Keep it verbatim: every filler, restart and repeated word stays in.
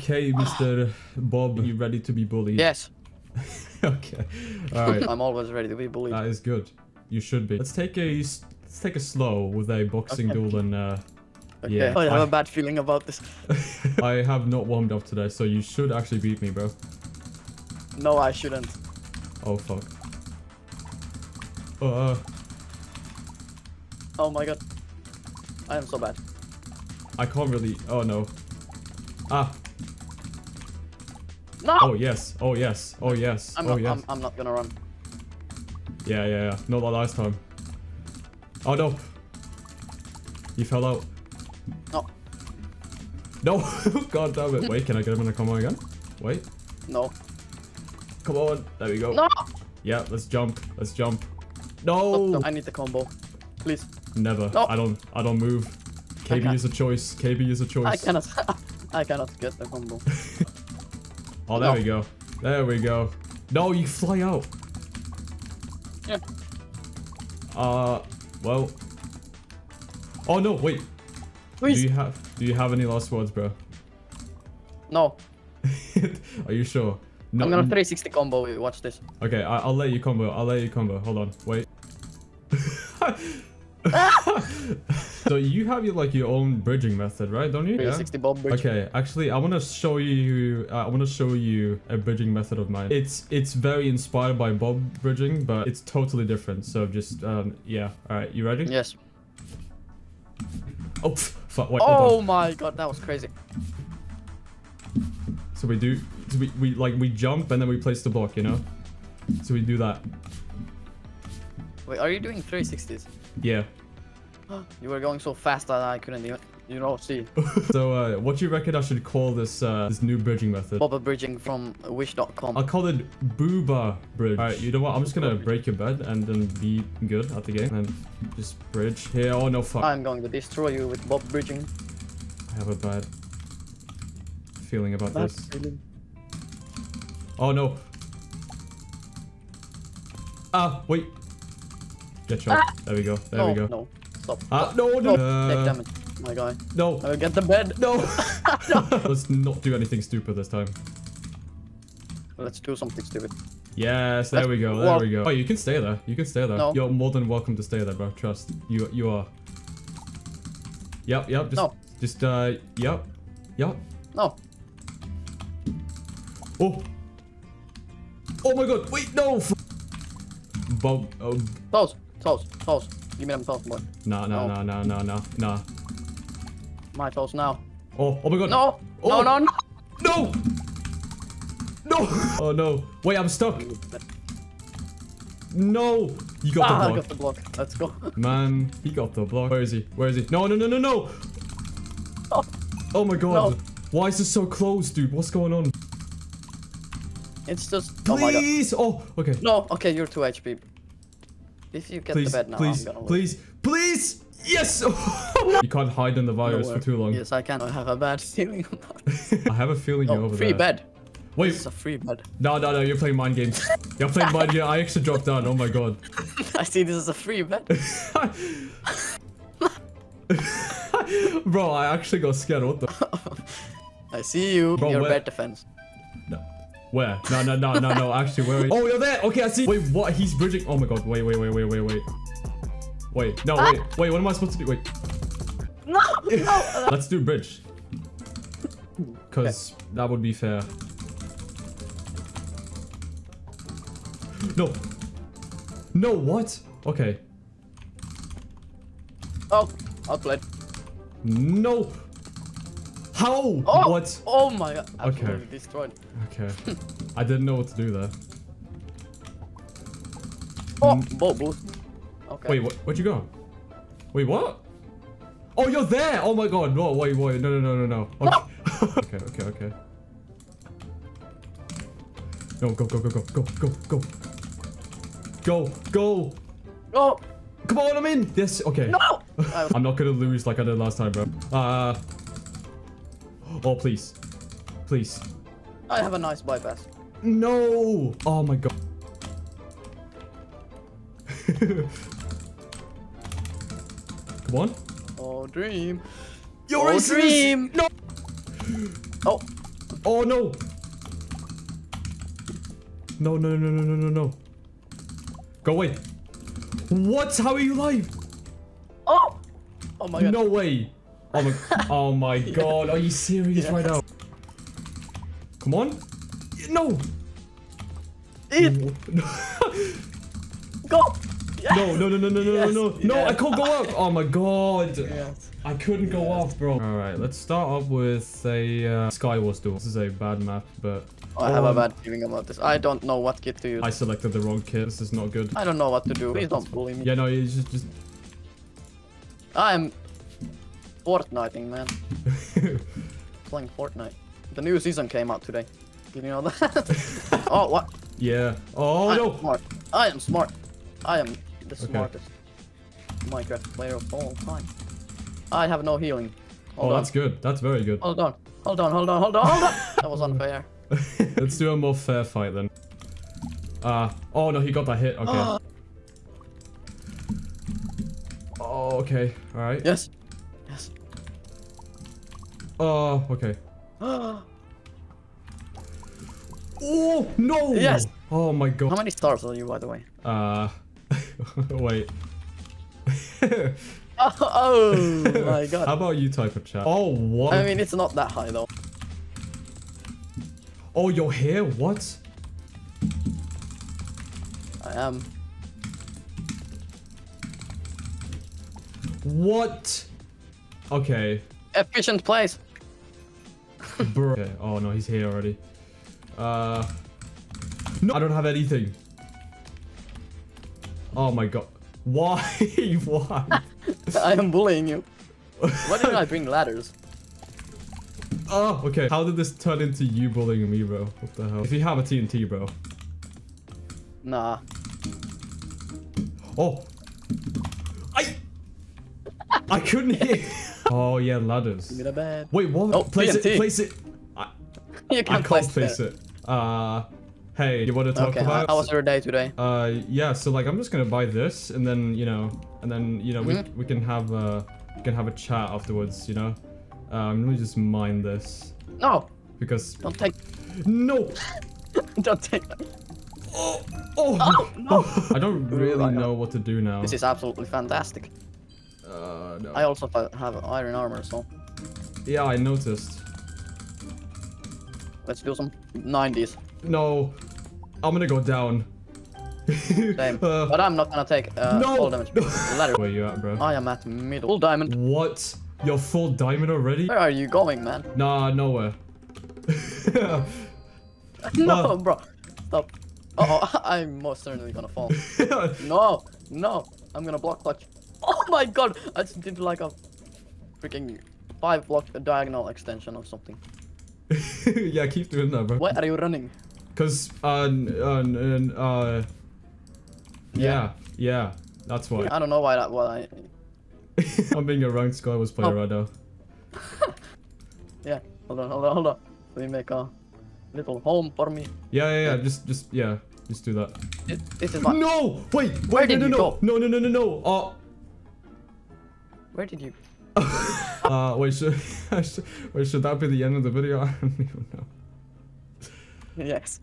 Okay, Mister Bob, you ready to be bullied? Yes. Okay. All right. I'm always ready to be bullied. That is good. You should be. Let's take a let's take a slow with a boxing okay. duel and uh, okay. yeah. I have I, a bad feeling about this. I have not warmed up today, so you should actually beat me, bro. No, I shouldn't. Oh fuck. Uh. Oh my god. I am so bad. I can't really. Oh no. Ah. No. Oh yes. Oh yes. Oh yes. I'm oh not, yes. I'm, I'm not gonna run. Yeah, yeah, yeah. Not that last time. Oh no. You fell out. No. No. God damn it. Wait, can I get him in the combo again? Wait. No. Come on. There we go. No. Yeah. Let's jump. Let's jump. No. No, no. I need the combo. Please. Never. No. I don't. I don't move. K B is a choice. K B is a choice. I cannot. I cannot get the combo. Oh, there no. we go. There we go. No, you fly out. Yeah. Uh. Well. Oh no! Wait. Please. Do you have? Do you have any last words, bro? No. Are you sure? No. I'm gonna three sixty combo. Watch this. Okay, I, I'll let you combo. I'll let you combo. Hold on. Wait. So you have your like your own bridging method, right? Don't you? three sixty yeah. bob bridge. Okay, actually, I want to show you. Uh, I want to show you a bridging method of mine. It's it's very inspired by bob bridging, but it's totally different. So just um, yeah. All right, you ready? Yes. Oh, fuck, wait, oh my god, that was crazy. So we do. So we we like we jump and then we place the block, you know. So we do that. Wait, are you doing three sixties? Yeah. You were going so fast that I couldn't even, you know, see. So, uh, what do you reckon I should call this uh, this new bridging method? Boba bridging from wish dot com. I'll call it Booba Bridge. All right, you know what? I'm just gonna break your bed and then be good at the game and just bridge here. Oh no, fuck! I'm going to destroy you with Bob bridging. I have a bad feeling about bad this. Feeling. Oh no! Ah, wait. Get shot. Ah! There we go. There no, we go. No. Stop. Ah, no, no. Uh, Take damage, my guy. No. Uh, get the bed. No. No. Let's not do anything stupid this time. Let's do something stupid. Yes, there Let's, we go. There well, we go. Oh, you can stay there. You can stay there. No. You're more than welcome to stay there, bro. Trust. You you are. Yep, yep. Just, no. Just, uh, yep. Yep. No. Oh. Oh my god. Wait, no. Bob. Oh. Toes. Toes. Toes. Give me them toes, boy. No, no, no, no, no, no, no. My toes now. Oh, oh my god. No, oh. no, no, no. No! No! Oh no. Wait, I'm stuck. No! You got ah, the block. I got the block. Let's go. Man, he got the block. Where is he? Where is he? No, no, no, no, no! Oh, oh my god. No. Why is this so close, dude? What's going on? It's just... Please! Oh, oh okay. No, okay, you're two H P. If you get please, the bed now, please, I'm gonna please, please, yes! You can't hide in the virus no for too long. Yes, I can. I have a bad feeling about this. I have a feeling no, you're over free there. Free bed. Wait. It's a free bed. No, no, no, you're playing mind games. You're playing mind games. I actually dropped down. Oh my god. I see this as a free bed. Bro, I actually got scared. What the? I see you. Bro, your where? Bed defense. No. Where? No, no, no, no, no. Actually, where? Oh, you're there. Okay, I see. Wait, what? He's bridging. Oh my god. Wait, wait, wait, wait, wait, wait. Wait. No, ah. wait, wait. What am I supposed to do? Wait. No. No. Let's do bridge. Cause okay. that would be fair. No. No. What? Okay. Oh, outplayed. No. How? Oh, what? Oh my god. Absolutely okay. destroyed. Okay. I didn't know what to do there. Oh, ball boost. Okay. Wait, what, where'd you go? Wait, what? Oh, you're there! Oh my god. No, wait, wait. No, no, no, no, no. Okay. No. Okay, okay, okay. No, go, go, go, go, go, go, go. Go, go. No. Come on, I'm in. Yes, okay. No. I'm not gonna lose like I did last time, bro. Uh... Oh, please. Please. I have a nice bypass. No! Oh my god. Come on. Oh, dream. You're oh, a dream. No! Oh. Oh no! No, no, no, no, no, no, no. Go away. What? How are you alive? Oh! Oh my god. No way. Oh my, oh my god. Are you serious yeah. right now? Come on. No! It. Go! Yes. No, no, no, no, no, no, yes. no, no. No, yes. I can't go up. Oh my god. Yes. I couldn't yes. go up, bro. Alright, let's start off with a uh, Skywars duel. This is a bad map, but... Oh, I have um, a bad feeling about this. I don't know what kit to use. I selected the wrong kit. This is not good. I don't know what to do. Please don't bully me. Yeah, no, you just... just... I'm... Fortniting, man. Playing Fortnite. The new season came out today. Did you know that? Oh, what? Yeah. Oh, I no! am smart. I am smart. I am the okay. smartest Minecraft player of all time. I have no healing. Hold oh, on. That's good. That's very good. Hold on. Hold on, hold on, hold on, hold on! That was unfair. Let's do a more fair fight then. Uh, oh no, he got that hit. Okay. Uh. Oh, okay. Alright. Yes. Yes. Oh, okay. Oh, no! Yes! Oh my god. How many stars are you, by the way? Uh, wait. oh, oh my god. How about you type of chat? Oh, what? I mean, it's not that high though. Oh, you're here? What? I am. What? Okay. Efficient plays. Bro. Okay. Oh no, he's here already. Uh, no, I don't have anything. Oh my god. Why? Why? I am bullying you. Why didn't I bring ladders? Oh, okay. How did this turn into you bullying me, bro? What the hell? If you have a T N T, bro. Nah. Oh. I... I couldn't hear. Oh, yeah, ladders. Give me the bed. Wait, what? Oh, place T N T. It, place it. I, you can't I place, can't place it. it. Uh... Hey, you want to talk okay, about? How was your day today? Uh, yeah. So like, I'm just gonna buy this, and then you know, and then you know, mm-hmm. we we can have a we can have a chat afterwards, you know. Um, let me just mine this. No. Because. Don't take. No. Don't take. Oh. Oh. oh no. I don't really know what to do now. This is absolutely fantastic. Uh, no. I also have iron armor, so. Yeah, I noticed. Let's do some nineties. No. I'm gonna go down. Same. Uh, but I'm not gonna take uh, no! full damage. Ladder. Where you at, bro? I am at middle. Full diamond. What? You're full diamond already? Where are you going, man? Nah, nowhere. no, uh, bro. Stop. Uh-oh, I'm most certainly gonna fall. no, no. I'm gonna block clutch. Oh my god. I just did like a freaking five block diagonal extension or something. yeah, keep doing that, bro. Why are you running? Cause, uh, uh, uh, uh yeah, yeah, that's why. I don't know why that, why I... I'm being a ranked Skywars player oh. right now. yeah, hold on, hold on, hold on. Let me make a little home for me. Yeah, yeah, yeah, just, just, yeah, just do that. It, this is my... No! Wait, wait, Where no, did no, you no, go? no, no, no, no, no, uh... Where did you... uh, wait, should, should, wait, should that be the end of the video? I don't even know. Yes.